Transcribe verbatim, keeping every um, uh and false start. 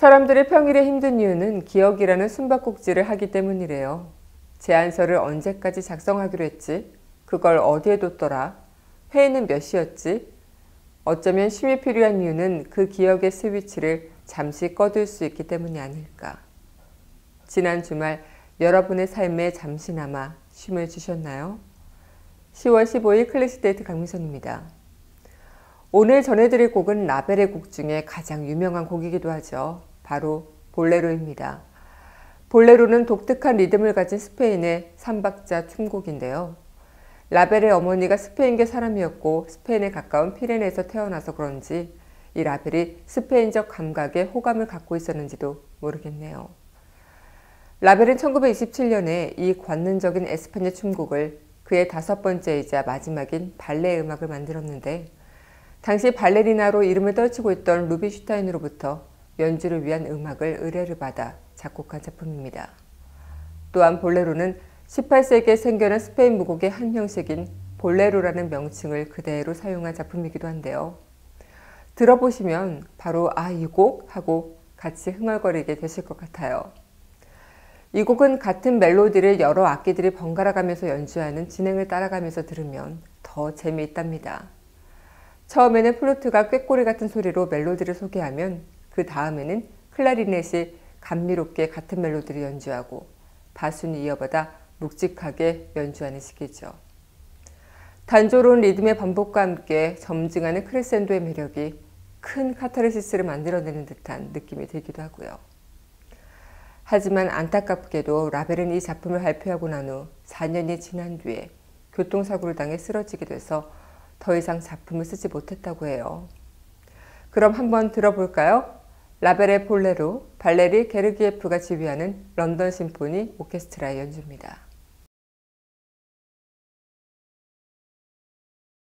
사람들이 평일에 힘든 이유는 기억이라는 숨바꼭질을 하기 때문이래요. 제안서를 언제까지 작성하기로 했지? 그걸 어디에 뒀더라? 회의는 몇 시였지? 어쩌면 쉼이 필요한 이유는 그 기억의 스위치를 잠시 꺼둘 수 있기 때문이 아닐까. 지난 주말 여러분의 삶에 잠시나마 쉼을 주셨나요? 시월 십오일 클래식데이트 강민선입니다. 오늘 전해드릴 곡은 라벨의 곡 중에 가장 유명한 곡이기도 하죠. 바로 볼레로입니다. 볼레로는 독특한 리듬을 가진 스페인의 삼박자 춤곡인데요. 라벨의 어머니가 스페인계 사람이었고 스페인에 가까운 피레네에서 태어나서 그런지 이 라벨이 스페인적 감각에 호감을 갖고 있었는지도 모르겠네요. 라벨은 천구백이십칠년에 이 관능적인 에스파냐 춤곡을 그의 다섯 번째이자 마지막인 발레 음악을 만들었는데 당시 발레리나로 이름을 떨치고 있던 루비 슈타인으로부터 연주를 위한 음악을 의뢰를 받아 작곡한 작품입니다. 또한 볼레로는 십팔세기에 생겨난 스페인 무곡의 한 형식인 볼레로라는 명칭을 그대로 사용한 작품이기도 한데요. 들어보시면 바로 아, 이 곡 하고 같이 흥얼거리게 되실 것 같아요. 이 곡은 같은 멜로디를 여러 악기들이 번갈아가면서 연주하는 진행을 따라가면서 들으면 더 재미있답니다. 처음에는 플루트가 꾀꼬리 같은 소리로 멜로디를 소개하면 그 다음에는 클라리넷이 감미롭게 같은 멜로디를 연주하고 바순이 이어받아 묵직하게 연주하는 식이죠. 단조로운 리듬의 반복과 함께 점증하는 크레센도의 매력이 큰 카타르시스를 만들어내는 듯한 느낌이 들기도 하고요. 하지만 안타깝게도 라벨은 이 작품을 발표하고 난 후 사년이 지난 뒤에 교통사고를 당해 쓰러지게 돼서 더 이상 작품을 쓰지 못했다고 해요. 그럼 한번 들어볼까요? 라벨의 볼레로, 발레리 게르기예프가 지휘하는 런던 심포니 오케스트라의 연주입니다.